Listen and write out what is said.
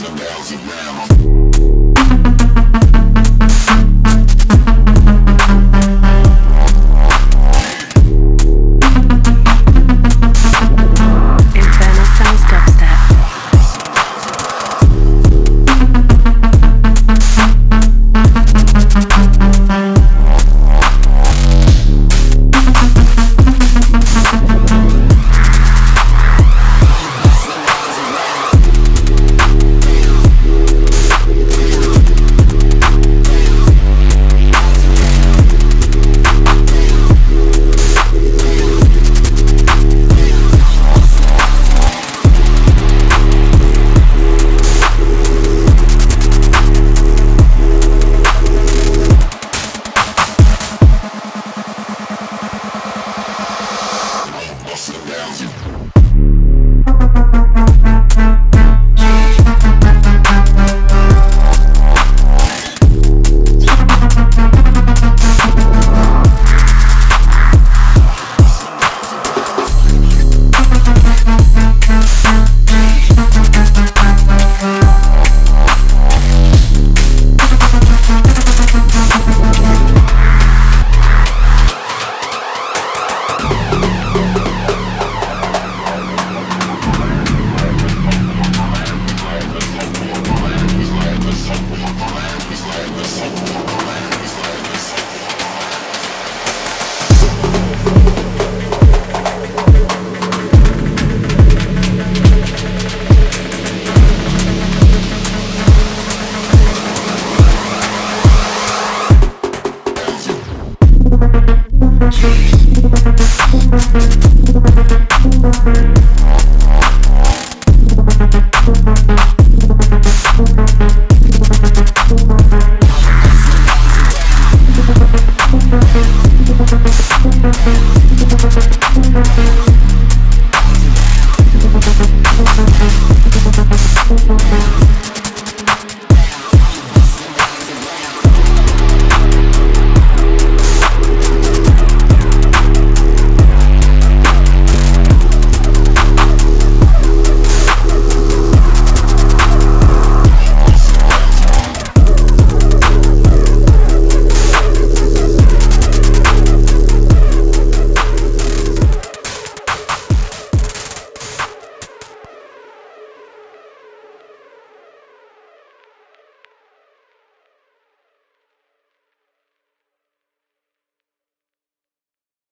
The bells around.